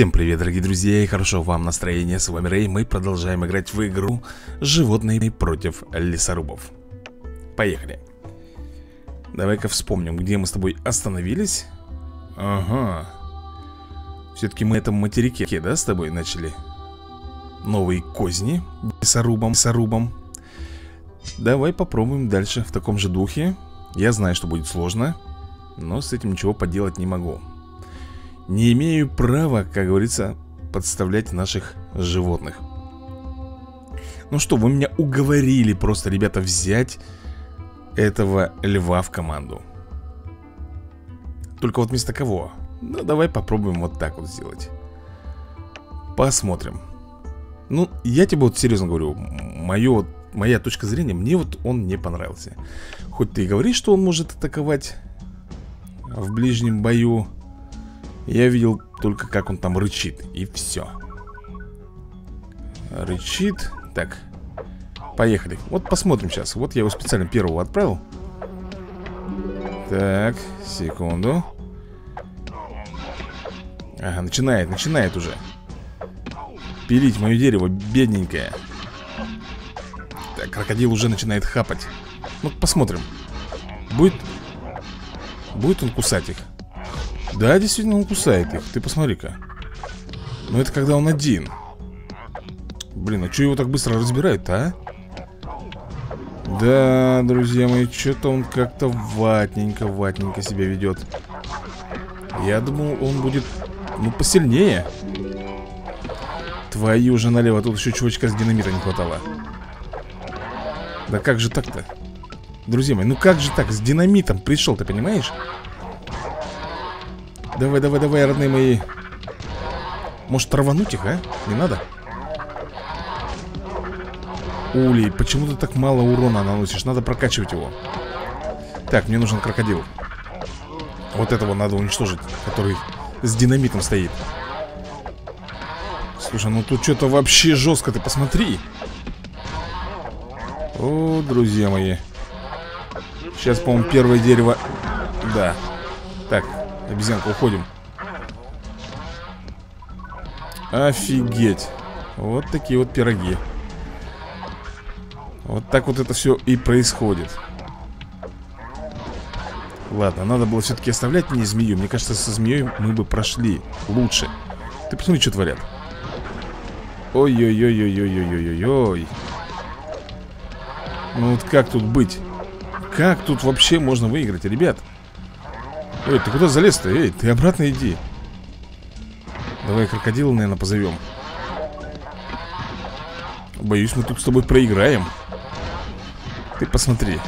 Всем привет, дорогие друзья, и хорошо вам настроение. С вами Рэй, мы продолжаем играть в игру «Животные против лесорубов». Поехали. Давай-ка вспомним, где мы с тобой остановились. Ага. Все-таки мы на этом материке, да, с тобой начали? Новые козни лесорубом. Давай попробуем дальше в таком же духе. Я знаю, что будет сложно, но с этим ничего поделать не могу. Не имею права, как говорится, подставлять наших животных. Ну что, вы меня уговорили просто, ребята, взять этого льва в команду. Только вот вместо кого? Ну, давай попробуем вот так вот сделать. Посмотрим. Ну, я тебе вот серьезно говорю, моя точка зрения, мне вот он не понравился. Хоть ты и говоришь, что он может атаковать в ближнем бою. Я видел только, как он там рычит, и все. Рычит. Так, поехали. Вот посмотрим сейчас. Вот я его специально первого отправил. Так, секунду. Ага, начинает уже пилить мое дерево, бедненькое. Так, крокодил уже начинает хапать. Ну, посмотрим. Будет он кусать их? Да, действительно, он кусает их. Ты посмотри-ка. Но это когда он один. Блин, а что его так быстро разбирают-то, а? Да, друзья мои, что-то он как-то ватненько себя ведет. Я думал, он будет, ну, посильнее. Твою же налево, тут еще чувачка с динамита не хватало. Да как же так-то? Друзья мои, ну как же так? С динамитом пришел, ты понимаешь? Давай, родные мои. Может, рвануть их, а? Не надо? Ули, почему ты так мало урона наносишь? Надо прокачивать его. Так, мне нужен крокодил. Вот этого надо уничтожить, который с динамитом стоит. Слушай, ну тут что-то вообще жестко, ты посмотри. О, друзья мои. Сейчас, по-моему, первое дерево. Да. Так. Обезьянка, уходим. Офигеть. Вот такие вот пироги. Вот так вот это все и происходит. Ладно, надо было все-таки оставлять мне змею. Мне кажется, со змеей мы бы прошли лучше. Ты посмотри, что творят. Ой-ой-ой-ой-ой-ой-ой-ой-ой. Ну вот как тут быть? Как тут вообще можно выиграть, ребят? Эй, ты куда залез-то? Эй, ты обратно иди. Давай крокодила, наверное, позовем. Боюсь, мы тут с тобой проиграем. Ты посмотри.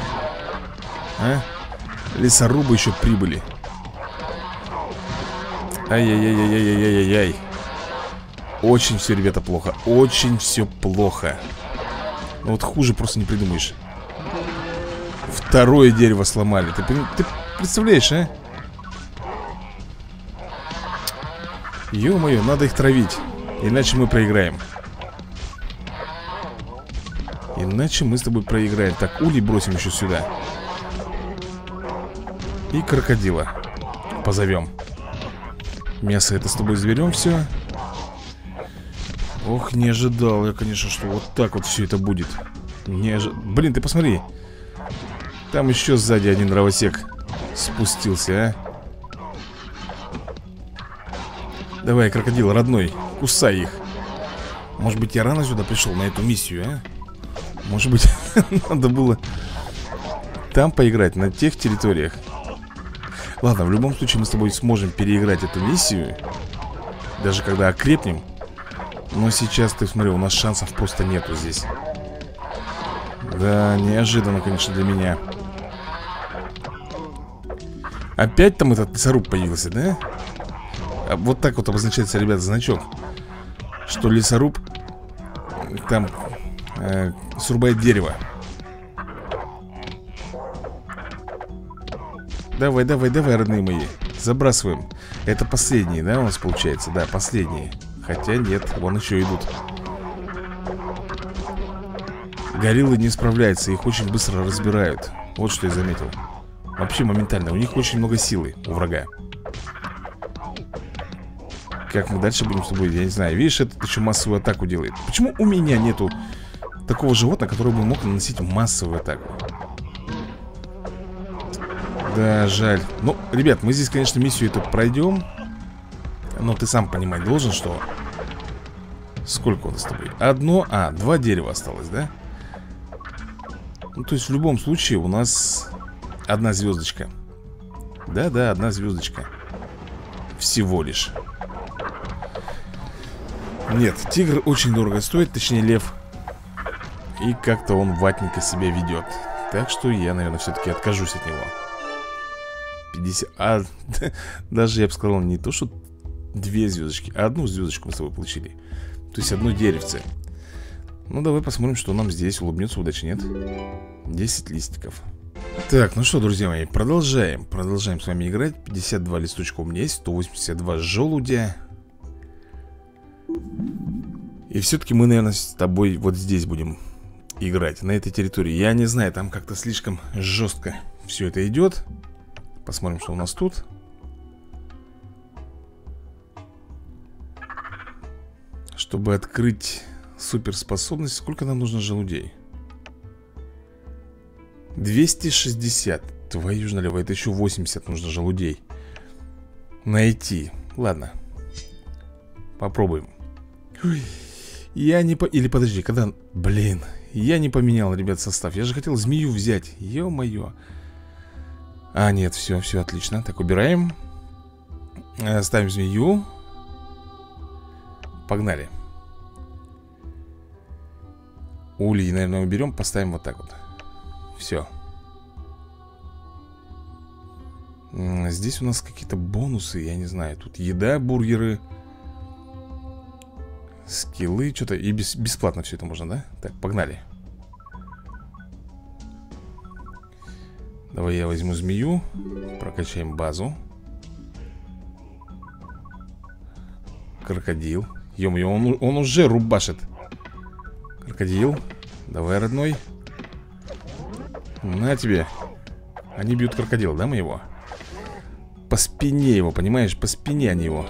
А? Лесорубы еще прибыли. Ай-яй-яй-яй-яй-яй-яй-яй. Очень все, ребята, плохо. Очень все плохо. Ну вот хуже просто не придумаешь. Второе дерево сломали. Ты представляешь, а? Ё-моё, надо их травить. Иначе мы проиграем. Иначе мы с тобой проиграем. Так, улей бросим еще сюда. И крокодила позовем. Мясо это с тобой заберем все. Ох, не ожидал я, конечно, что вот так вот все это будет. Блин, ты посмотри. Там еще сзади один дровосек спустился, а. Давай, крокодил, родной, кусай их. Может быть, я рано сюда пришел на эту миссию, а? Может быть, надо было там поиграть, на тех территориях. Ладно, в любом случае мы с тобой сможем переиграть эту миссию. Даже когда окрепнем. Но сейчас, ты смотри, у нас шансов просто нету здесь. Да, неожиданно, конечно, для меня. Опять там этот лесоруб появился, да? Вот так вот обозначается, ребят, значок, что лесоруб там срубает дерево. Давай, родные мои, забрасываем. Это последние, да, у нас получается? Да, последние. Хотя нет, вон еще идут. Гориллы не справляются, их очень быстро разбирают. Вот что я заметил. Вообще моментально, у них очень много силы, у врага. Как мы дальше будем с тобой, я не знаю. Видишь, этот еще массовую атаку делает. Почему у меня нету такого животного, которое бы мог наносить массовую атаку? Да, жаль. Ну, ребят, мы здесь, конечно, миссию эту пройдем. Но ты сам понимать должен, что... Сколько у нас с тобой? Одно, а, два дерева осталось, да? Ну, то есть в любом случае у нас одна звездочка. Да-да, одна звездочка. Всего лишь. Нет, тигр очень дорого стоит, точнее лев. И как-то он ватненько себя ведет. Так что я, наверное, все-таки откажусь от него. 50... А, даже я бы сказал, не то, что две звездочки, а одну звездочку мы с тобой получили. То есть одно деревце. Ну, давай посмотрим, что нам здесь улыбнется. Удачи, нет? 10 листиков. Так, ну что, друзья мои, продолжаем. Продолжаем с вами играть. 52 листочка у меня есть, 182 желудя. И все-таки мы, наверное, с тобой вот здесь будем играть, на этой территории. Я не знаю, там как-то слишком жестко все это идет. Посмотрим, что у нас тут. Чтобы открыть суперспособность, сколько нам нужно желудей? 260. Твою ж налево, это еще 80 нужно желудей найти. Ладно, попробуем. Ой, я не по... Или подожди, когда... Блин, я не поменял, ребят, состав. Я же хотел змею взять, ё-моё. А, нет, все, все отлично. Так, убираем. Ставим змею. Погнали. Улей, наверное, уберем, поставим вот так вот. Все. Здесь у нас какие-то бонусы, я не знаю. Тут еда, бургеры, скиллы, что-то. И бесплатно все это можно, да? Так, погнали. Давай я возьму змею. Прокачаем базу. Крокодил. Ё-моё, он уже рубашит. Крокодил. Давай, родной. На тебе. Они бьют крокодила, да, моего? По спине его, понимаешь? По спине они его.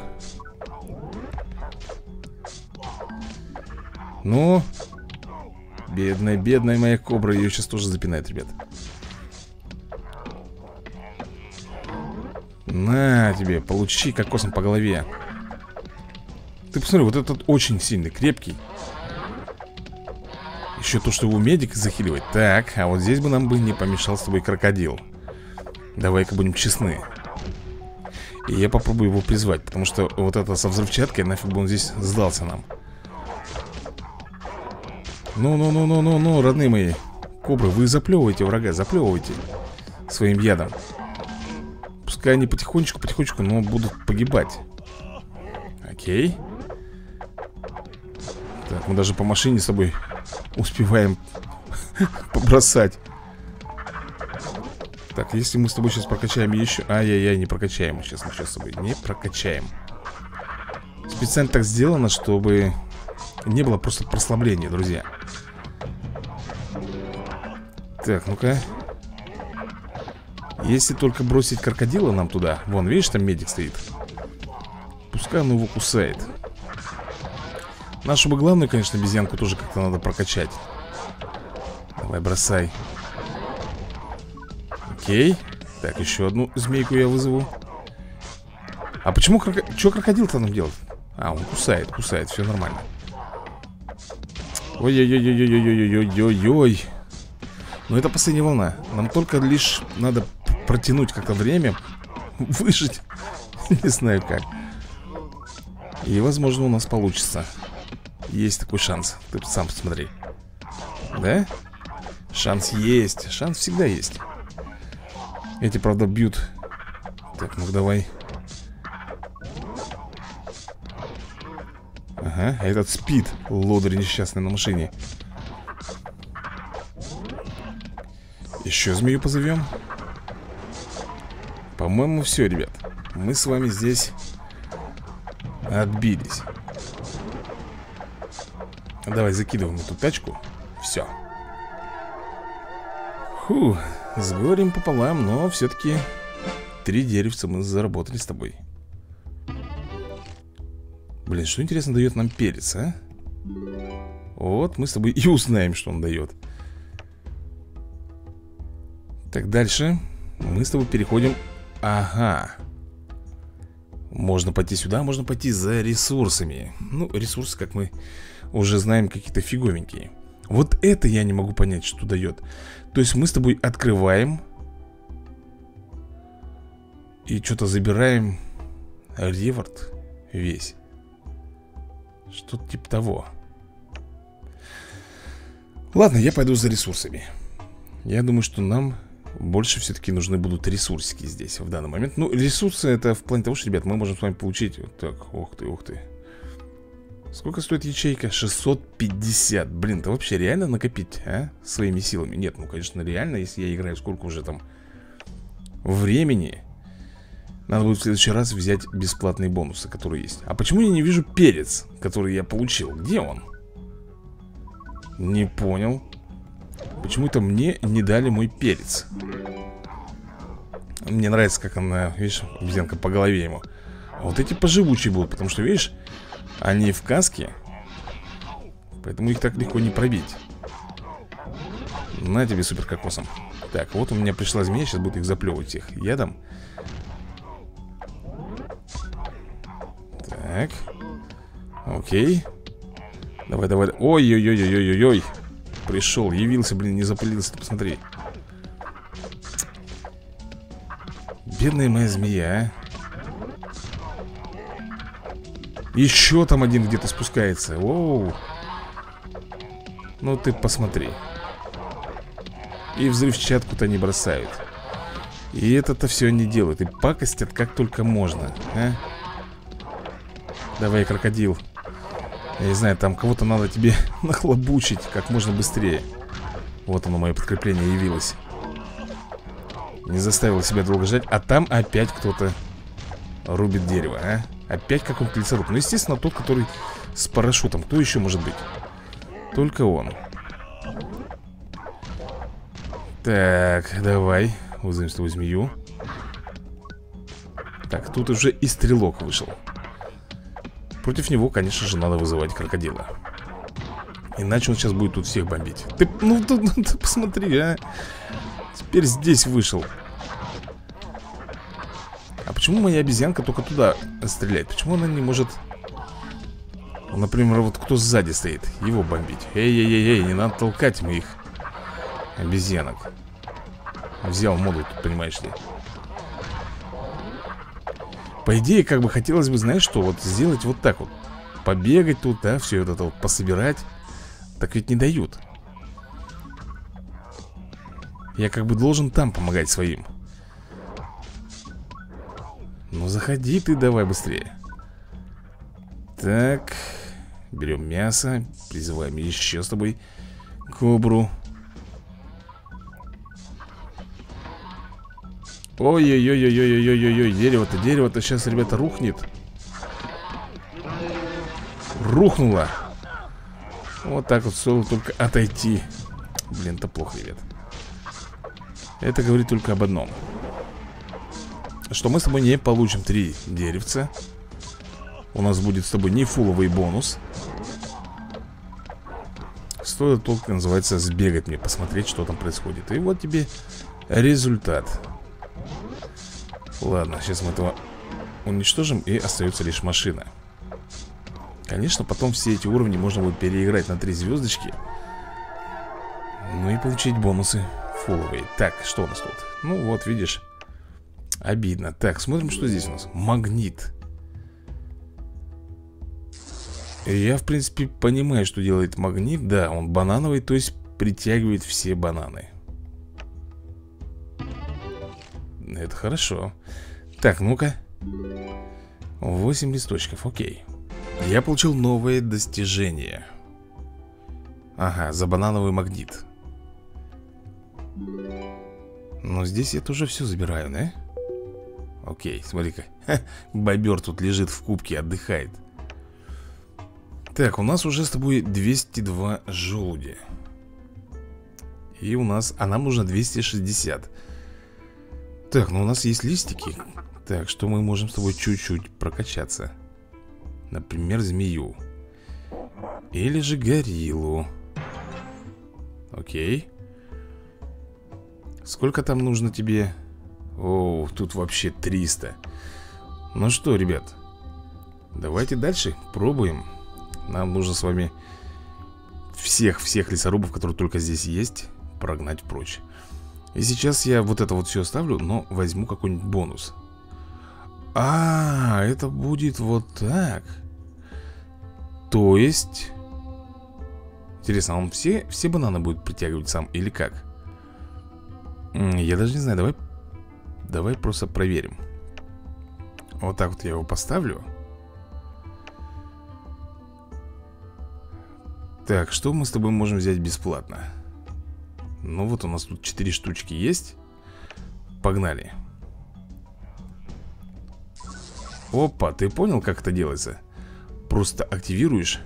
Ну. Бедная, бедная моя кобра. Ее сейчас тоже запинает, ребят. На тебе, получи кокосом по голове. Ты посмотри, вот этот очень сильный, крепкий. Еще то, что его медик захиливает. Так, а вот здесь бы нам бы не помешал с тобой крокодил. Давай-ка будем честны. И я попробую его призвать, потому что вот это со взрывчаткой, нафиг бы он здесь сдался нам. Ну, родные мои кобры, вы заплевываете врага, заплевываете своим ядом. Пускай они потихонечку, но будут погибать. Окей. Так, мы даже по машине с собой успеваем побросать. Так, если мы с тобой сейчас прокачаем еще... Ай-яй-яй, не прокачаем сейчас, мы сейчас с тобой не прокачаем. Специально так сделано, чтобы не было просто прослабления, друзья. Так, ну-ка. Если только бросить крокодила нам туда. Вон, видишь, там медик стоит. Пускай он его кусает. Нашу бы главную, конечно, обезьянку тоже как-то надо прокачать. Давай, бросай. Окей. Так, еще одну змейку я вызову. А почему крокодил... Что крокодил-то нам делает? А, он кусает, все нормально. Ой-ой-ой-ой-ой-ой-ой-ой-ой-ой. Но это последняя волна. Нам только лишь надо протянуть как-то время. Выжить. Не знаю как. И возможно у нас получится. Есть такой шанс. Ты сам посмотри. Да? Шанс есть. Шанс всегда есть. Эти, правда, бьют. Так, ну давай. Ага, а этот спит. Лодырь несчастный на машине. Еще змею позовем. По-моему, все, ребят. Мы с вами здесь отбились. Давай закидываем эту тачку. Все. Фу, с горем пополам, но все-таки 3 деревца мы заработали с тобой. Блин, что интересно дает нам перец, а? Вот мы с тобой и узнаем, что он дает. Так, дальше мы с тобой переходим. Ага. Можно пойти сюда, можно пойти за ресурсами. Ну, ресурсы, как мы уже знаем, какие-то фиговенькие. Вот это я не могу понять, что дает. То есть мы с тобой открываем и что-то забираем. Реворд весь. Что-то типа того. Ладно, я пойду за ресурсами. Я думаю, что нам больше все-таки нужны будут ресурсики здесь в данный момент. Ну, ресурсы это в плане того, что, ребят, мы можем с вами получить. Вот так, ух ты, ух ты. Сколько стоит ячейка? 650. Блин, это вообще реально накопить, а? Своими силами? Нет, ну, конечно, реально. Если я играю сколько уже там времени, надо будет в следующий раз взять бесплатные бонусы, которые есть. А почему я не вижу перец, который я получил? Где он? Не понял. Почему-то мне не дали мой перец. Мне нравится, как она, видишь, обезьянка по голове ему. А вот эти поживучие будут, потому что, видишь, они в каске. Поэтому их так легко не пробить. На тебе супер кокосом. Так, вот у меня пришла змея, сейчас будет их заплевывать их ядом. Так. Окей. Давай, давай. Ой-ой-ой-ой-ой-ой. Пришел, явился, блин, не запылился, посмотри. Бедная моя змея. Еще там один где-то спускается. Оу. Ну ты посмотри. И взрывчатку-то не бросают. И это-то все не делают. И пакостят как только можно, а? Давай, крокодил. Я не знаю, там кого-то надо тебе нахлобучить как можно быстрее. Вот оно, мое подкрепление явилось. Не заставило себя долго ждать. А там опять кто-то рубит дерево, а? Опять какой-то лесоруб. Ну, естественно, тот, который с парашютом. Кто еще может быть? Только он. Так, давай. Вызовем с тобой змею. Так, тут уже и стрелок вышел. Против него, конечно же, надо вызывать крокодила. Иначе он сейчас будет тут всех бомбить. Ты, ну, ты посмотри, а. Теперь здесь вышел. А почему моя обезьянка только туда стреляет? Почему она не может, например, вот кто сзади стоит, его бомбить? Эй-эй-эй, не надо толкать моих обезьянок. Взял моду, понимаешь ли. По идее, как бы хотелось бы, знаешь, что вот сделать вот так вот. Побегать тут, да, все вот это вот пособирать. Так ведь не дают. Я как бы должен там помогать своим. Ну заходи ты, давай быстрее. Так. Берем мясо. Призываем еще с тобой кобру. Ой-ой-ой-ой-ой-ой-ой-ой, дерево-то, дерево-то сейчас, ребята, рухнет. Рухнуло. Вот так вот стоило только отойти. Блин, это плохо, ребят. Это говорит только об одном. Что мы с тобой не получим 3 деревца. У нас будет с тобой не фуловый бонус. Стоит только, называется, сбегать мне, посмотреть, что там происходит. И вот тебе результат. Ладно, сейчас мы этого уничтожим, и остается лишь машина. Конечно, потом все эти уровни можно будет переиграть на 3 звездочки. Ну и получить бонусы фуловые. Так, что у нас тут? Ну вот, видишь. Обидно. Так, смотрим, что здесь у нас. Магнит. Я, в принципе, понимаю, что делает магнит. Да, он банановый, то есть притягивает все бананы. Это хорошо. Так, ну-ка. 8 листочков, окей. Я получил новое достижение. Ага, за банановый магнит. Но здесь я тоже все забираю, да? Окей, смотри-ка. Бобер тут лежит в кубке, отдыхает. Так, у нас уже с тобой 202 желуди. И у нас... А нам нужно 260. Так, ну у нас есть листики. Так, что мы можем с тобой чуть-чуть прокачаться. Например, змею. Или же гориллу. Окей. Сколько там нужно тебе? О, тут вообще 300. Ну что, ребят, давайте дальше пробуем. Нам нужно с вами всех лесорубов, которые только здесь есть, прогнать прочь. И сейчас я вот это вот все оставлю, но возьму какой-нибудь бонус. А, это будет вот так. То есть... Интересно, он все бананы будет притягивать сам или как? Я даже не знаю, давай просто проверим. Вот так вот я его поставлю. Так, что мы с тобой можем взять бесплатно? Ну вот у нас тут 4 штучки есть. Погнали. Опа, ты понял, как это делается? Просто активируешь,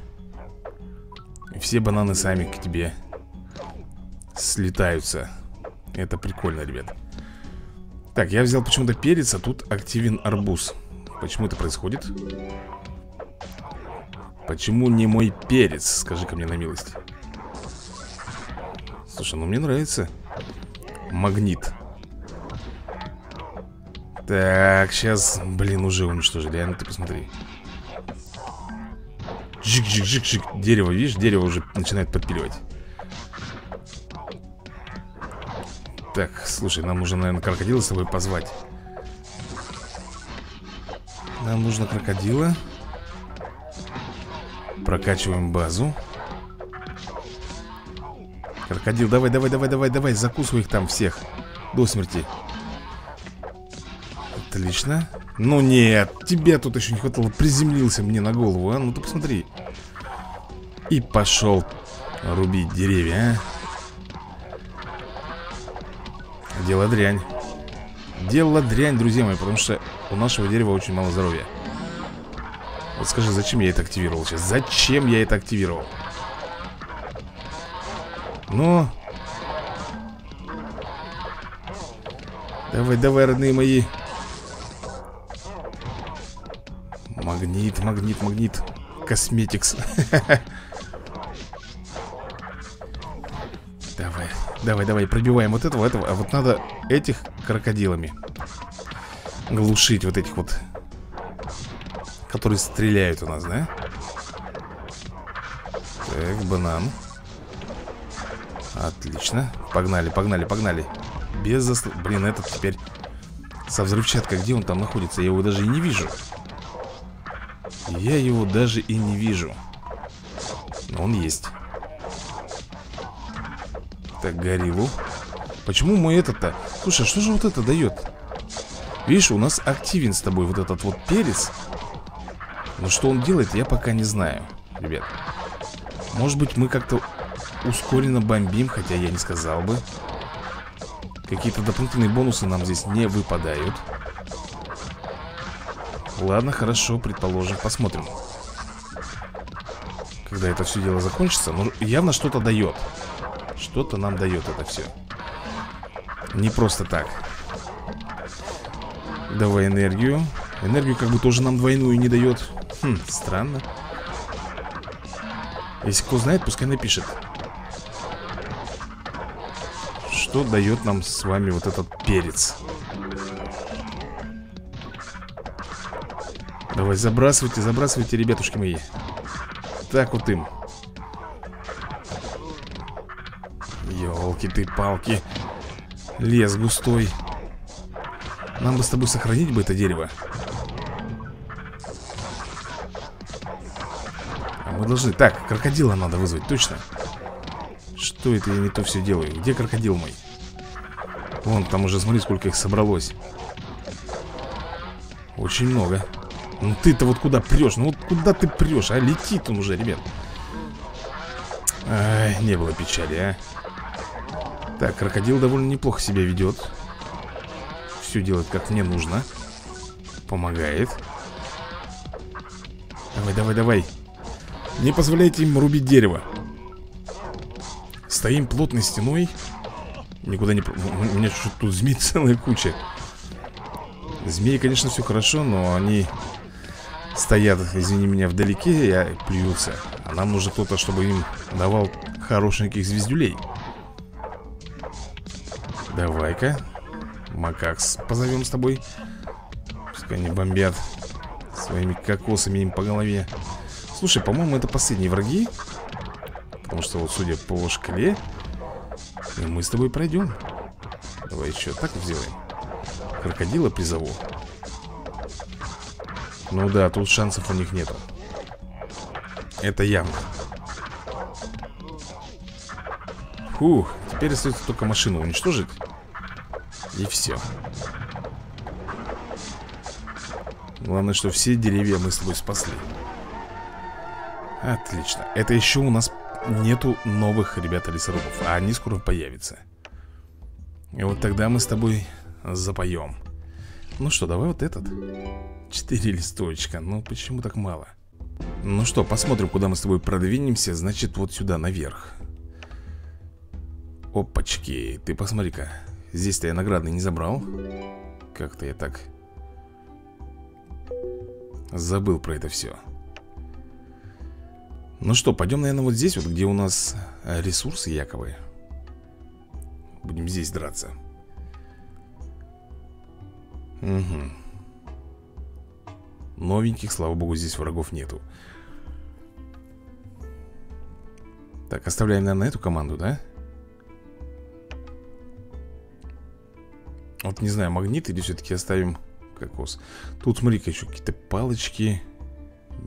и все бананы сами к тебе слетаются. Это прикольно, ребят. Так, я взял почему-то перец, а тут активен арбуз. Почему это происходит? Почему не мой перец? Скажи-ка мне на милость. Слушай, ну мне нравится магнит. Так, сейчас, блин, уже уничтожили. А ну ты посмотри. Жик-жик-жик-жик. Дерево, видишь, дерево уже начинает подпиливать. Так, слушай, нам нужно, наверное, крокодила с собой позвать. Нам нужно крокодила. Прокачиваем базу. Крокодил, давай, закусывай их там всех до смерти. Отлично. Ну нет, тебя тут еще не хватало. Приземлился мне на голову, а? Ну ты посмотри. И пошел рубить деревья, а? Дело дрянь. Дело дрянь, друзья мои, потому что у нашего дерева очень мало здоровья. Вот скажи, зачем я это активировал сейчас? Зачем я это активировал? Ну, давай, родные мои. Магнит. Косметикс. Давай, пробиваем вот этого. А вот надо этих крокодилами глушить, вот этих вот, которые стреляют у нас, да? Так, банан. Отлично. Погнали. Без заслуг. Блин, этот теперь со взрывчаткой. Где он там находится? Я его даже и не вижу. Но он есть. Так, гориллу. Почему мой этот-то? Слушай, что же вот это дает? Видишь, у нас активен с тобой вот этот вот перец. Но что он делает, я пока не знаю, ребят. Может быть, мы как-то ускоренно бомбим, хотя я не сказал бы. Какие-то дополнительные бонусы нам здесь не выпадают. Ладно, хорошо, предположим, посмотрим, когда это все дело закончится. Но явно что-то дает. Что-то нам дает это все. Не просто так. Давай энергию. Энергию как бы тоже нам двойную не дает. Хм, странно. Если кто знает, пускай напишет, что дает нам с вами вот этот перец. Давай, забрасывайте, ребятушки мои. Так вот им. Ёлки ты палки. Лес густой. Нам бы с тобой сохранить бы это дерево. Мы должны... Так, крокодила надо вызвать, точно. Что это я не то все делаю? Где крокодил мой? Вон, там уже, смотри, сколько их собралось. Очень много. Ну ты-то вот куда прешь? Ну вот куда ты прешь? А летит он уже, ребят. Ай, не было печали, а. Так, крокодил довольно неплохо себя ведет. Все делает, как мне нужно. Помогает. Давай. Не позволяйте им рубить дерево. Стоим плотной стеной. Никуда не... У меня что-то тут змей целая куча. Змеи, конечно, все хорошо, но они стоят, извини меня, вдалеке. Я плюился. А нам нужно кто-то, чтобы им давал хорошеньких звездюлей. Давай-ка Макакс позовем с тобой. Пускай они бомбят своими кокосами им по голове. Слушай, по-моему, это последние враги. Потому что вот, судя по шкале, мы с тобой пройдем. Давай еще так сделаем. Крокодила призову. Ну да, тут шансов у них нету. Это явно. Фух, теперь остается только машину уничтожить. И все. Главное, что все деревья мы с тобой спасли. Отлично. Это еще у нас нету новых, ребята, лесорубов. А они скоро появятся. И вот тогда мы с тобой запоем. Ну что, давай вот этот. 4 листочка. Ну почему так мало? Ну что, посмотрим, куда мы с тобой продвинемся. Значит, вот сюда, наверх. Опачки. Ты посмотри-ка. Здесь-то я наградный не забрал. Как-то я так забыл про это все. Ну что, пойдем, наверное, вот здесь вот, где у нас ресурсы якобы. Будем здесь драться. Угу. Новеньких, слава богу, здесь врагов нету. Так, оставляем, наверное, эту команду, да? Вот не знаю, магнит или все-таки оставим кокос. Тут, смотри-ка, еще какие-то палочки.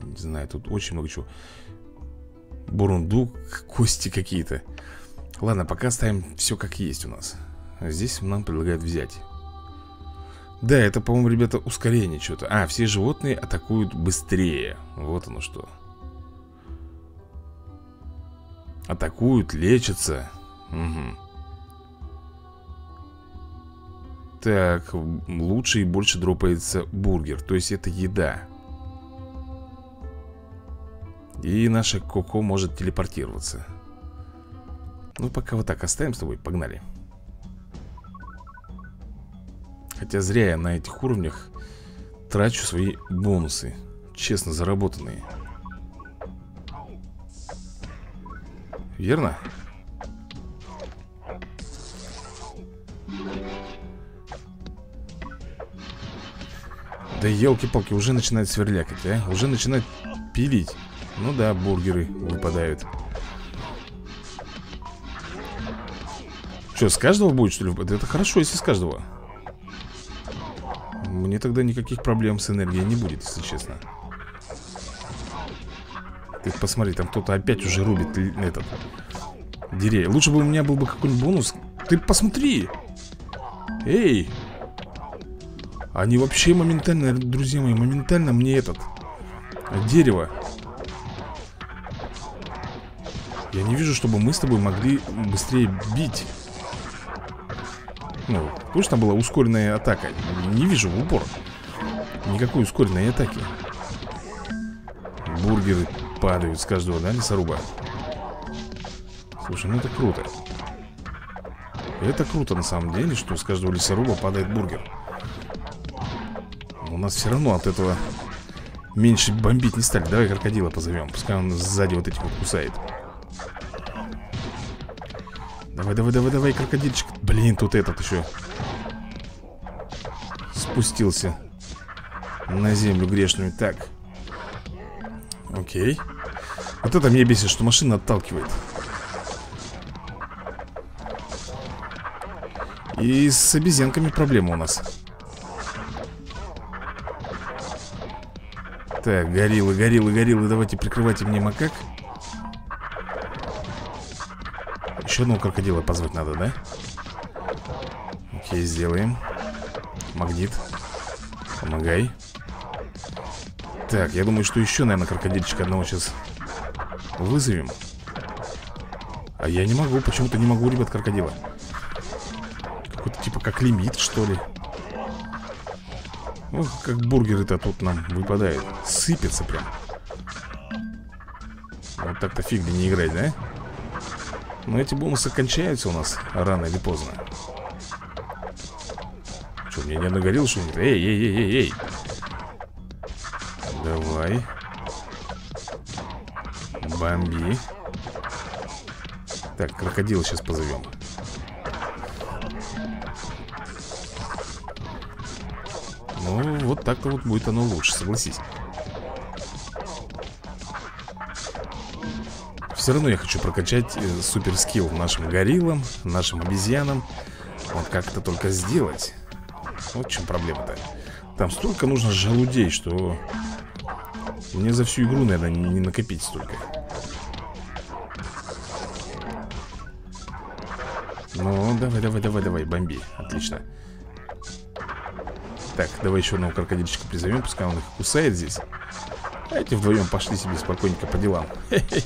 Не знаю, тут очень много чего. Бурундук, кости какие-то. Ладно, пока оставим все как есть у нас. Здесь нам предлагают взять. Да, это, по-моему, ребята, ускорение что-то. А, все животные атакуют быстрее. Вот оно что. Атакуют, лечатся. Угу. Так, лучше и больше дропается бургер. То есть это еда. И наша Коко может телепортироваться. Ну, пока вот так оставим с тобой, погнали. Хотя зря я на этих уровнях трачу свои бонусы, честно заработанные. Верно? Да елки-палки, уже начинает сверлякать, а? Уже начинает пилить. Ну да, бургеры выпадают. Что, с каждого будет, что ли? Это хорошо, если с каждого. Мне тогда никаких проблем с энергией не будет, если честно. Ты посмотри, там кто-то опять уже рубит этот деревья. Лучше бы у меня был бы какой-нибудь бонус. Ты посмотри! Эй! Они вообще моментально, друзья мои, моментально мне этот дерево. Я не вижу, чтобы мы с тобой могли быстрее бить. Ну, точно была ускоренная атака. Не вижу в упор никакой ускоренной атаки. Бургеры падают с каждого, да, лесоруба? Слушай, ну это круто. Это круто на самом деле, что с каждого лесоруба падает бургер. Но у нас все равно от этого меньше бомбить не стали. Давай крокодила позовем, пускай он сзади вот этих вот кусает. Давай, давай, давай, давай, крокодильчик. Блин, тут этот еще спустился на землю грешную. Так. Окей. Вот это меня бесит, что машина отталкивает. И с обезьянками проблема у нас. Так, гориллы, гориллы, гориллы. Давайте прикрывайте мне макак. Еще одного крокодила позвать надо, да? Окей, сделаем. Магнит, помогай. Так, я думаю, что еще, наверное, крокодильчика одного сейчас вызовем. А я не могу, почему-то не могу, ребят, крокодила. Какой-то типа как лимит, что ли. Ох, как бургеры-то тут нам выпадают. Сыпется прям. Вот так-то фиг не играть, да? Но эти бонусы кончаются у нас рано или поздно. Что, мне не нагорел что-нибудь? Эй, эй, эй, эй, эй. Давай. Бомби. Так, крокодила сейчас позовем. Ну, вот так-то вот будет оно лучше, согласись. Все равно я хочу прокачать супер скилл нашим гориллам, нашим обезьянам. Вот как это только сделать. Вот в чем проблема-то. Там столько нужно желудей, что мне за всю игру, наверное, не накопить столько. Ну, давай, давай, давай, давай, бомби. Отлично. Так, давай еще одного крокодильчика призовем, пускай он их кусает здесь. А эти вдвоем пошли себе спокойненько по делам. Хе-хе.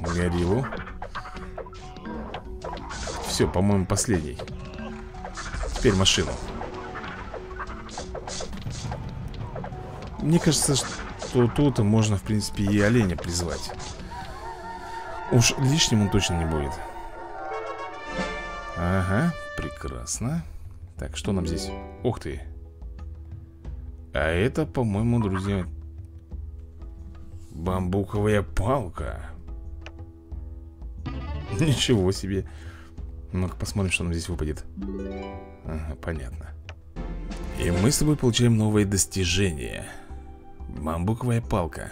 Гориллу. Все, по-моему, последний. Теперь машину. Мне кажется, что тут можно, в принципе, и оленя призвать. Уж лишним он точно не будет. Ага, прекрасно. Так, что нам здесь? Ух ты. А это, по-моему, друзья, бамбуковая палка. Ничего себе. Ну-ка посмотрим, что нам здесь выпадет. Ага, понятно. И мы с тобой получаем новое достижение. Бамбуковая палка.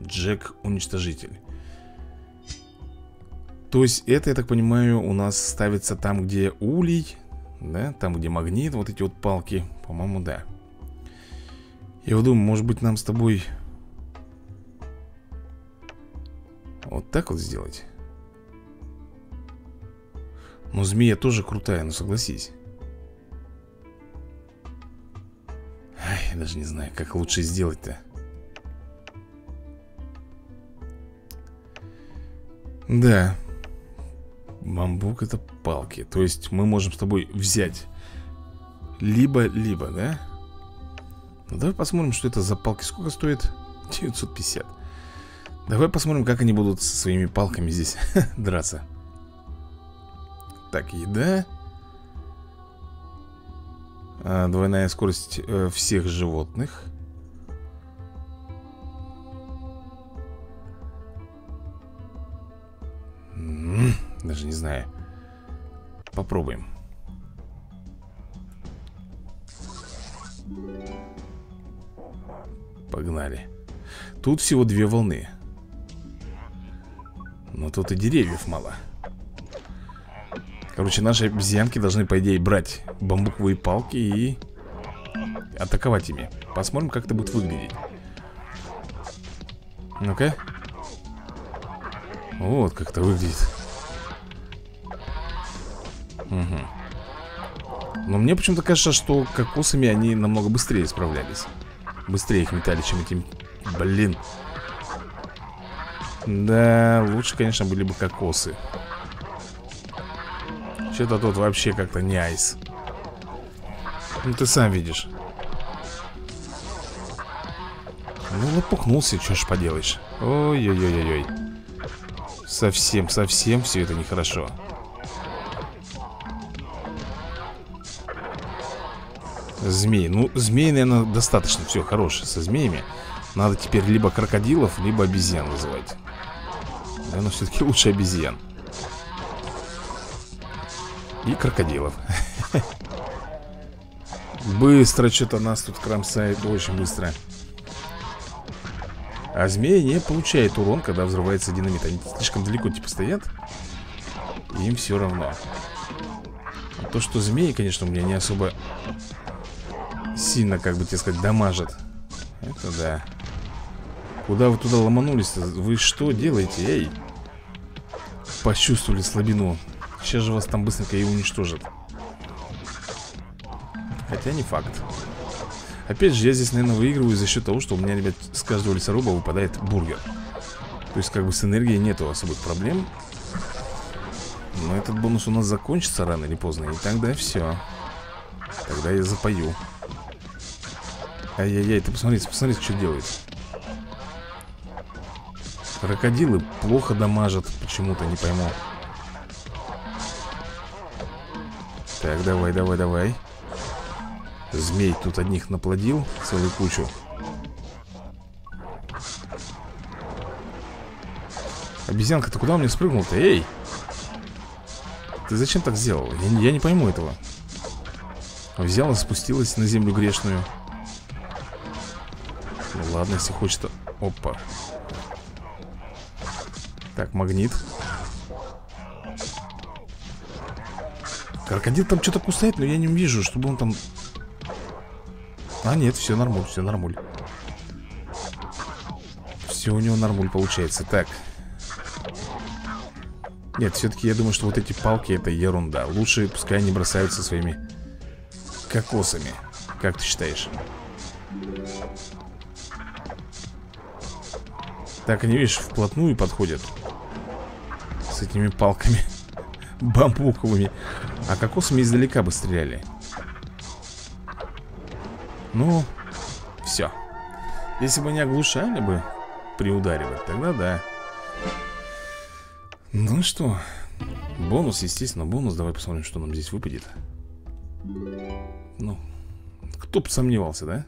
Джек-уничтожитель. То есть это, я так понимаю, у нас ставится там, где улей, да, там, где магнит, вот эти вот палки. По-моему, да. Я вот думаю, может быть, нам с тобой вот так вот сделать. Ну, змея тоже крутая, ну согласись. Ай, я даже не знаю, как лучше сделать-то. Да. Бамбук — это палки. То есть мы можем с тобой взять либо-либо, да? Ну, давай посмотрим, что это за палки. Сколько стоит? 950. Давай посмотрим, как они будут со своими палками здесь драться. Так, еда. Двойная скорость всех животных. Даже не знаю. Попробуем. Погнали. Тут всего две волны. Но тут и деревьев мало. Короче, наши обезьянки должны, по идее, брать бамбуковые палки и атаковать ими. Посмотрим, как это будет выглядеть. Ну-ка. Вот как это выглядит. Угу. Но мне почему-то кажется, что кокосами они намного быстрее справлялись. Быстрее их метали, чем этим... Блин. Да, лучше, конечно, были бы кокосы. Что-то тут вообще как-то не айс. Ну ты сам видишь. Ну лопухнулся, что ж поделаешь. Ой-ой-ой-ой-ой. Совсем все это нехорошо. Змеи, ну змеи, наверное, достаточно. Все, хорош со змеями. Надо теперь либо крокодилов, либо обезьян вызывать. Наверное, все-таки лучше обезьян. И крокодилов. Быстро что-то нас тут кромсает. Очень быстро. А змея не получает урон, когда взрывается динамит. Они слишком далеко типа стоят. Им все равно. А то, что змеи, конечно, у меня не особо сильно, как бы тебе сказать, дамажат. Это да. Куда вы туда ломанулись-то? Вы что делаете? Эй! Почувствовали слабину. Сейчас же вас там быстренько и уничтожат. Хотя не факт. Опять же, я здесь, наверное, выигрываю за счет того, что у меня, ребят, с каждого лесоруба выпадает бургер. То есть, как бы, с энергией нету особых проблем. Но этот бонус у нас закончится рано или поздно. И тогда все. Тогда я запою. Ай-яй-яй, ты посмотри, посмотри, что делает. Крокодилы плохо дамажат. Почему-то, не пойму. Так, давай, давай, давай. Змей тут одних наплодил целую кучу. Обезьянка, ты куда мне спрыгнул-то? Эй! Ты зачем так сделал? Я не пойму этого. Взяла, спустилась на землю грешную. Ну ладно, если хочет... Опа. Так, магнит. Крокодил там что-то кусает, но я не вижу, чтобы он там... А, нет, все нормуль, все нормуль. Все у него нормуль получается. Так. Нет, все-таки я думаю, что вот эти палки — это ерунда. Лучше пускай они бросаются своими кокосами. Как ты считаешь? Так, они, видишь, вплотную подходят с этими палками бамбуковыми. А кокосами издалека бы стреляли. Ну, все. Если бы не оглушали бы при ударе, тогда да. Ну что, бонус, естественно, бонус. Давай посмотрим, что нам здесь выпадет. Ну, кто бы сомневался, да?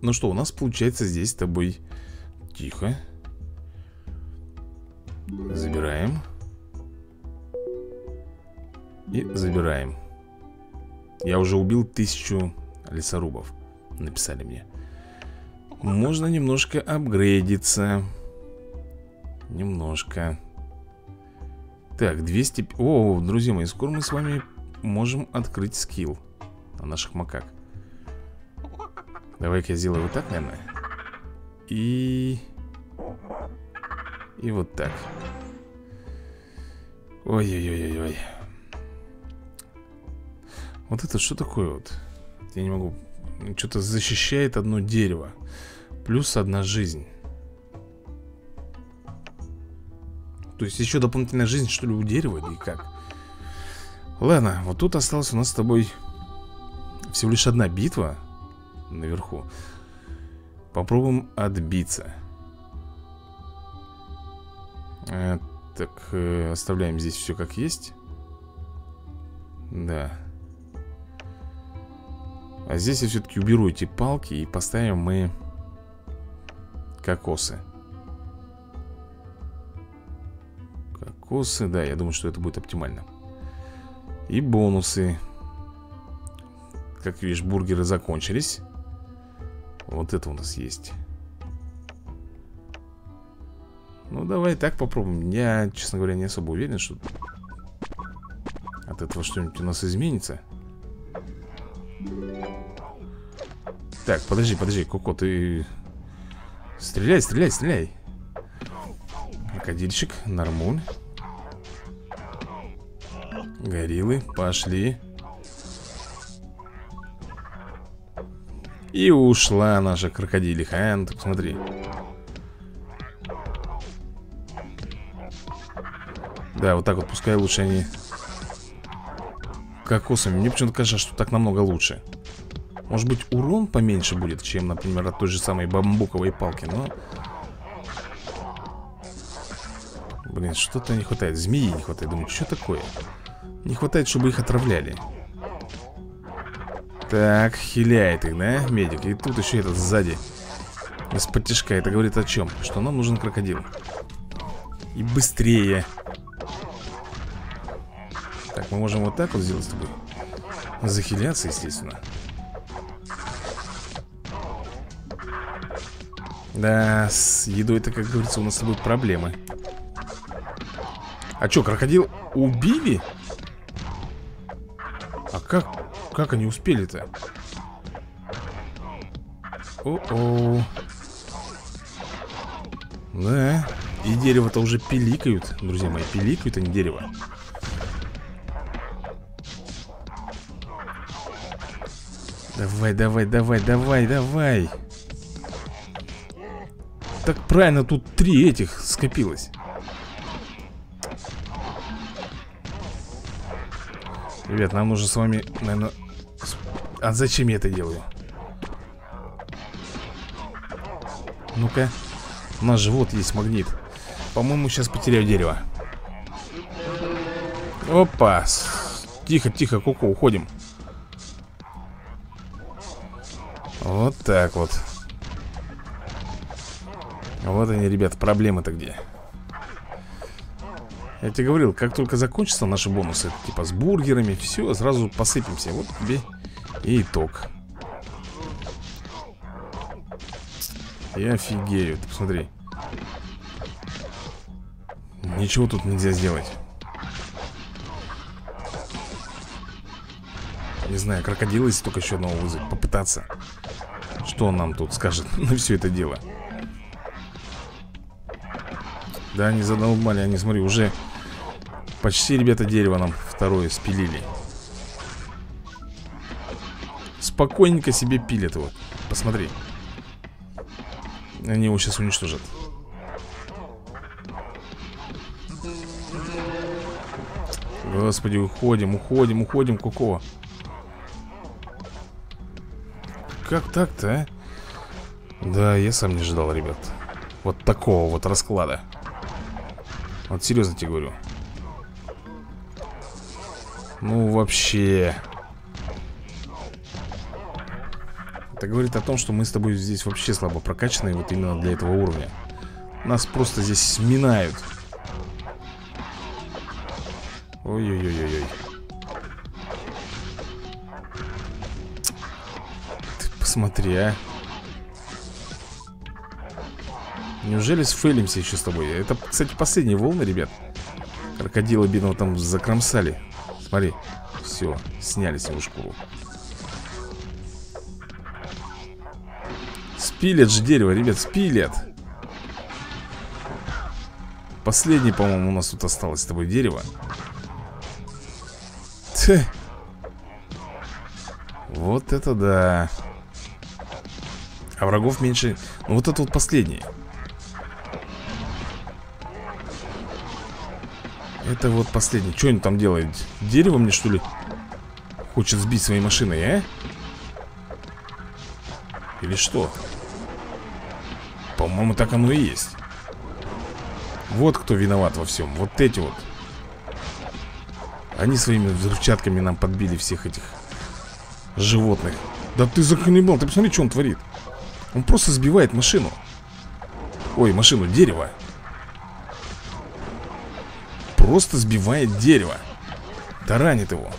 Ну что, у нас получается здесь с тобой. Тихо. Забираем. И забираем. Я уже убил 1000 лесорубов, написали мне. Можно немножко апгрейдиться. Немножко. Так, 200... О, друзья мои, скоро мы с вами можем открыть скилл на наших макак. Давай-ка я сделаю вот так, наверное. И вот так. Ой-ой-ой-ой-ой. Вот это что такое вот? Я не могу... Что-то защищает одно дерево. Плюс одна жизнь. То есть еще дополнительная жизнь, что ли, у дерева? Или как? Ладно, вот тут осталась у нас с тобой всего лишь одна битва наверху. Попробуем отбиться. Так, оставляем здесь все как есть. Да. А здесь я все-таки уберу эти палки и поставим мы кокосы. Кокосы, да, я думаю, что это будет оптимально. И бонусы. Как видишь, бургеры закончились. Вот это у нас есть. Ну, давай так попробуем. Я, честно говоря, не особо уверен, что от этого что-нибудь у нас изменится. Так, подожди, подожди, Коко, ты... Стреляй, стреляй, стреляй. Крокодильчик, нормуль. Гориллы, пошли. И ушла наша крокодилиха, ну ты посмотри. Да, вот так вот, пускай лучше они кокосами. Мне почему-то кажется, что так намного лучше. Может быть, урон поменьше будет, чем, например, от той же самой бамбуковой палки, но... Блин, что-то не хватает. Змеи не хватает. Думаю, что такое? Не хватает, чтобы их отравляли. Так, хиляет их, да, медик? И тут еще этот сзади. Из-под тишка. Это говорит о чем? Что нам нужен крокодил. И быстрее. Так, мы можем вот так вот сделать с тобой. Захиляться, естественно. Да, с едой-то, как говорится, у нас с тобой проблемы. А что, крокодил убили? А как они успели-то? О-о. Да, и дерево-то уже пиликают, друзья мои, пиликают они дерево. Давай, давай, давай, давай, давай. Так правильно, тут 3 этих скопилось. Ребят, нам нужно с вами, наверное... А зачем я это делаю? Ну-ка. У нас же вот есть магнит. По-моему, сейчас потеряю дерево. Опа. Тихо, тихо, Коко, уходим. Вот так вот. Вот они, ребят, проблемы-то где. Я тебе говорил, как только закончатся наши бонусы, типа с бургерами, все, сразу посыпемся. Вот тебе и итог. Я офигею, ты посмотри. Ничего тут нельзя сделать. Не знаю, крокодил, если только еще одного вызвать, попытаться. Что он нам тут скажет на все это дело? Да, они задолбали, они, смотри, уже почти, ребята, дерево нам второе спилили. Спокойненько себе пилят его, посмотри. Они его сейчас уничтожат. Господи, уходим, уходим, уходим, Коко. Как так-то, а? Да, я сам не ожидал, ребят, вот такого вот расклада. Вот серьезно тебе говорю. Ну вообще. Это говорит о том, что мы с тобой здесь вообще слабо прокачаны. Вот именно для этого уровня. Нас просто здесь сминают. Ой-ой-ой-ой-ой. Ты посмотри, а. Неужели сфейлимся еще с тобой? Это, кстати, последние волны, ребят. Крокодила бедного там закромсали. Смотри, все, сняли с него шкуру. Спилят же дерево, ребят, спилят. Последнее, по-моему, у нас тут осталось с тобой дерево. Тьфу. Вот это да. А врагов меньше. Ну вот это вот последнее. Это вот последний. Что он там делает? Дерево мне, что ли? Хочет сбить своей машиной, а? Или что? По-моему, так оно и есть. Вот кто виноват во всем. Вот эти вот. Они своими взрывчатками нам подбили всех этих животных. Да ты заханебал. Ты посмотри, что он творит. Он просто сбивает машину. Ой, машину, дерево. Просто сбивает дерево. Таранит его.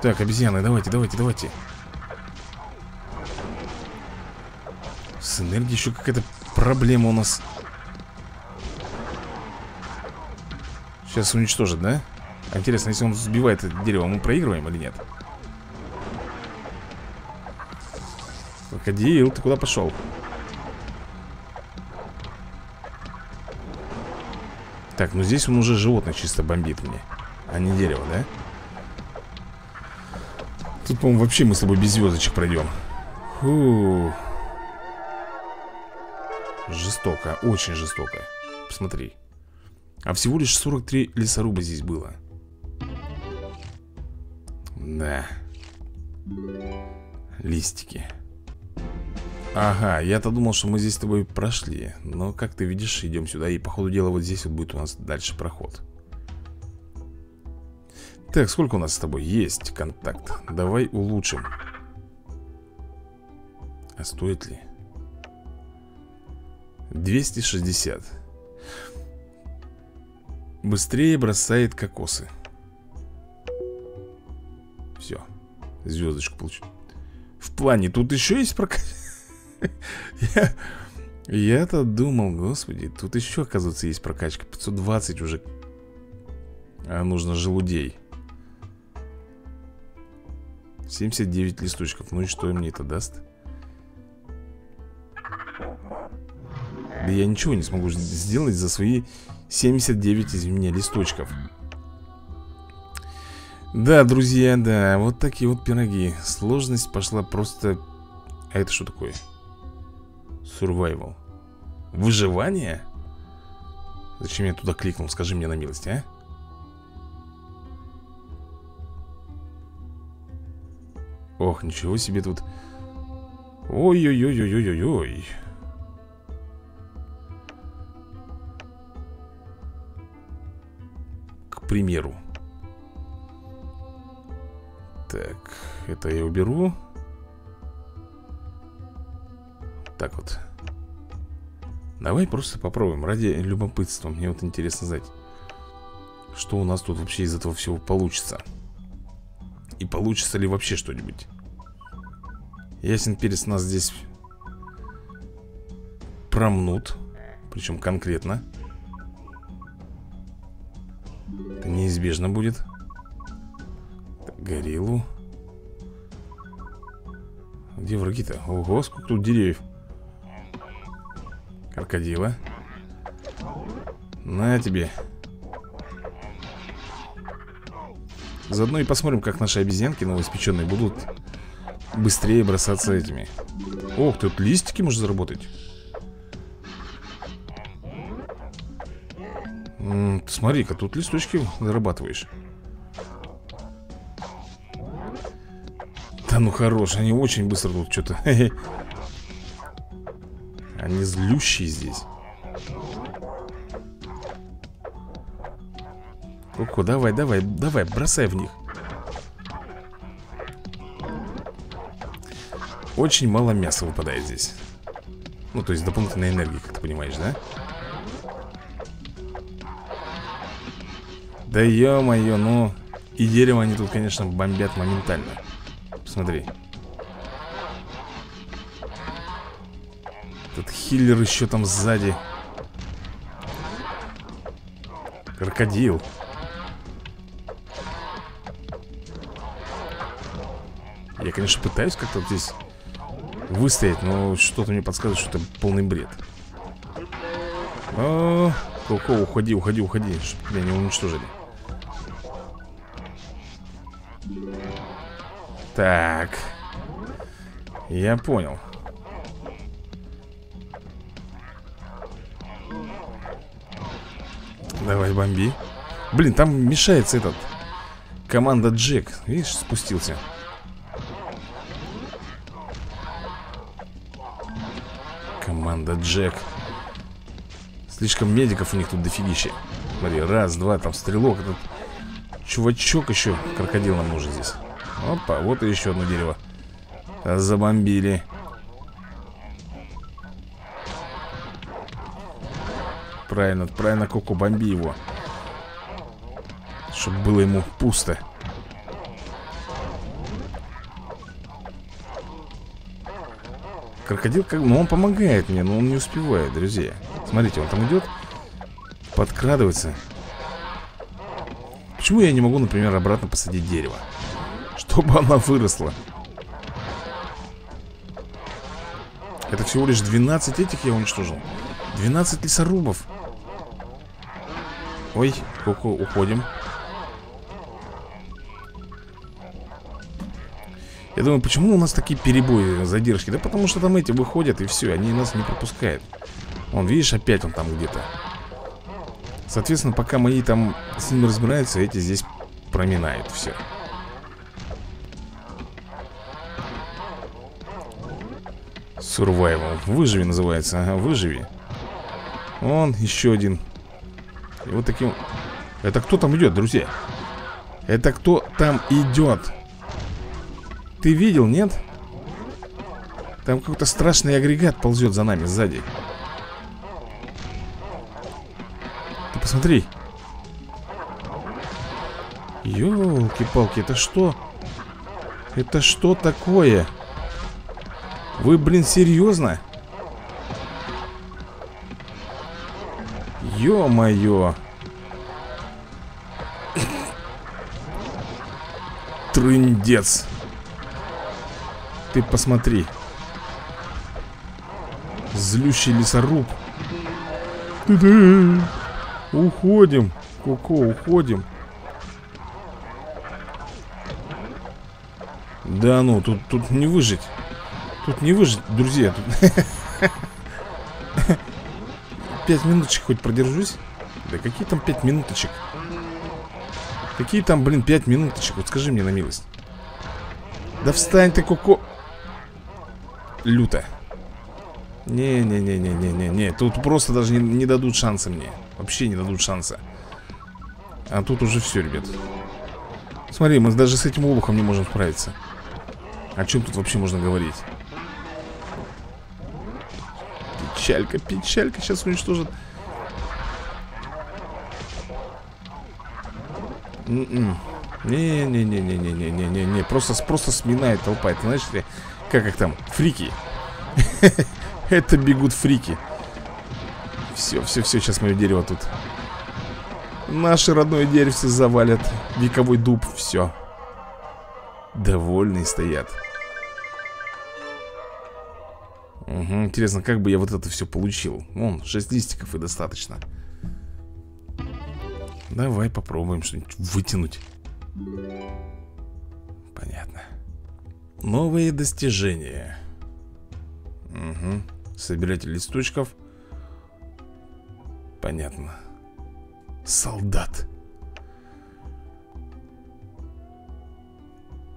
Так, обезьяны, давайте, давайте, давайте. С энергией еще какая-то проблема у нас. Сейчас уничтожит, да? Интересно, если он сбивает это дерево, мы проигрываем или нет? Крокодил, ты куда пошел? Так, ну здесь он уже животных чисто бомбит мне, а не дерево, да? Тут, по-моему, вообще мы с тобой без звездочек пройдем. Фу. Жестоко, очень жестоко. Посмотри. А всего лишь 43 лесоруба здесь было. Да. Листики. Ага, я-то думал, что мы здесь с тобой прошли. Но, как ты видишь, идем сюда. И, по ходу дела, вот здесь вот будет у нас дальше проход. Так, сколько у нас с тобой? Есть контакт. Давай улучшим. А стоит ли? 260. Быстрее бросает кокосы. Все, звездочку получу. В плане, тут еще есть прокат. Я-то думал, господи, тут еще, оказывается, есть прокачка. 520 уже. А нужно желудей. 79 листочков. Ну и что мне это даст? Да я ничего не смогу сделать за свои 79, извини, листочков. Да, друзья, да. Вот такие вот пироги. Сложность пошла просто... А это что такое? Survival. Выживание? Зачем я туда кликнул? Скажи мне на милость, а? Ох, ничего себе тут. Ой-ой-ой-ой-ой-ой-ой. примеру. Так, это я уберу. Так вот. Давай просто попробуем, ради любопытства. Мне вот интересно знать, что у нас тут вообще из этого всего получится. И получится ли вообще что-нибудь. Ясен перец нас здесь промнут. Причем конкретно. Это неизбежно будет. Гориллу. Где враги-то? Ого, сколько тут деревьев. Крокодила. На тебе. Заодно и посмотрим, как наши обезьянки новоиспеченные будут быстрее бросаться этими. Ох, тут листики можно заработать. Смотри-ка, тут листочки зарабатываешь. Да ну хорош, они очень быстро тут что-то. Они злющие здесь. Ку-ку, давай, давай, давай, бросай в них. Очень мало мяса выпадает здесь. Ну, то есть дополнительной энергии, как ты понимаешь, да? Да ё-моё, ну. И дерево они тут, конечно, бомбят моментально. Смотри. Этот хиллер еще там сзади. Крокодил. Я, конечно, пытаюсь как-то вот здесь выстоять, но что-то мне подсказывает, что это полный бред. О, Коко, уходи, уходи, уходи, чтобы тебя не уничтожили. Так. Я понял. Давай, бомби. Блин, там мешается этот. Команда Джек. Видишь, спустился. Команда Джек. Слишком медиков у них тут дофигища. Смотри, раз, два, там стрелок. Этот чувачок еще. Крокодил нам нужен здесь. Опа, вот и еще одно дерево. Забомбили. Правильно, правильно, Коко, бомби его. Чтобы было ему пусто. Крокодил, как бы, ну он помогает мне, но он не успевает, друзья. Смотрите, он там идет. Подкрадывается. Почему я не могу, например, обратно посадить дерево? Чтобы она выросла. Это всего лишь 12 этих я уничтожил. 12 лесорубов. Ой, Коко, уходим. Я думаю, почему у нас такие перебои, задержки? Да потому что там эти выходят и все, они нас не пропускают. Вон, видишь, опять он там где-то. Соответственно, пока мои там с ними разбираются, эти здесь проминают все. Survival. Выживи называется. Ага, выживи. Вон, еще один. И вот таким... Это кто там идет, друзья? Это кто там идет? Ты видел, нет? Там какой-то страшный агрегат ползет за нами сзади. Ты посмотри. Ёлки-палки, это что? Это что такое? Вы, блин, серьезно? Ё-моё. Трындец. Ты посмотри. Злющий лесоруб. Ты-да. Уходим. Коко, уходим. Да ну, тут не выжить. Тут не выжить, друзья. 5 минуточек хоть продержусь. Да какие там 5 минуточек? Какие там, блин, 5 минуточек? Вот скажи мне на милость. Да встань ты, Коко. Люто. Не-не-не-не-не-не-не. Тут просто даже не дадут шанса мне. Вообще не дадут шанса. А тут уже все, ребят. Смотри, мы даже с этим олухом не можем справиться. О чем тут вообще можно говорить? Печалька, печалька. Сейчас уничтожит. Не-не-не-не-не-не-не-не-не. Просто сминает толпа. Это, знаешь, как их там? Фрики. Это бегут фрики. Все. Сейчас мое дерево тут. Наше родное деревце завалят. Вековой дуб. Все. Довольные стоят. Угу, интересно, как бы я вот это все получил. Вон, 6 листиков и достаточно. Давай попробуем что-нибудь вытянуть. Понятно. Новые достижения. Угу. Собиратель листочков. Понятно. Солдат.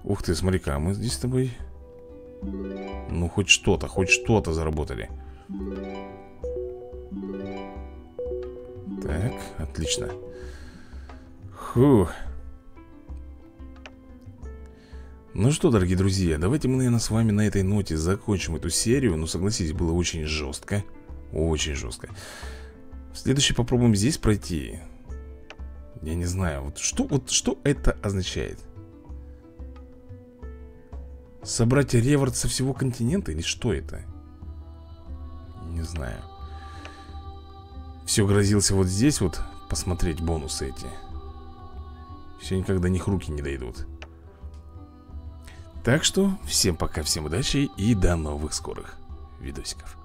Ух ты, смотри-ка, мы здесь с тобой... Ну, хоть что-то заработали. Так, отлично. Фух. Ну что, дорогие друзья, давайте мы, наверное, с вами на этой ноте закончим эту серию. Ну, согласитесь, было очень жестко. Очень жестко. В следующий попробуем здесь пройти. Я не знаю, вот что это означает? Собрать реворд со всего континента? Или что это? Не знаю. Все грозился вот здесь вот посмотреть бонусы эти. Все никогда до них руки не дойдут. Так что всем пока, всем удачи и до новых скорых видосиков.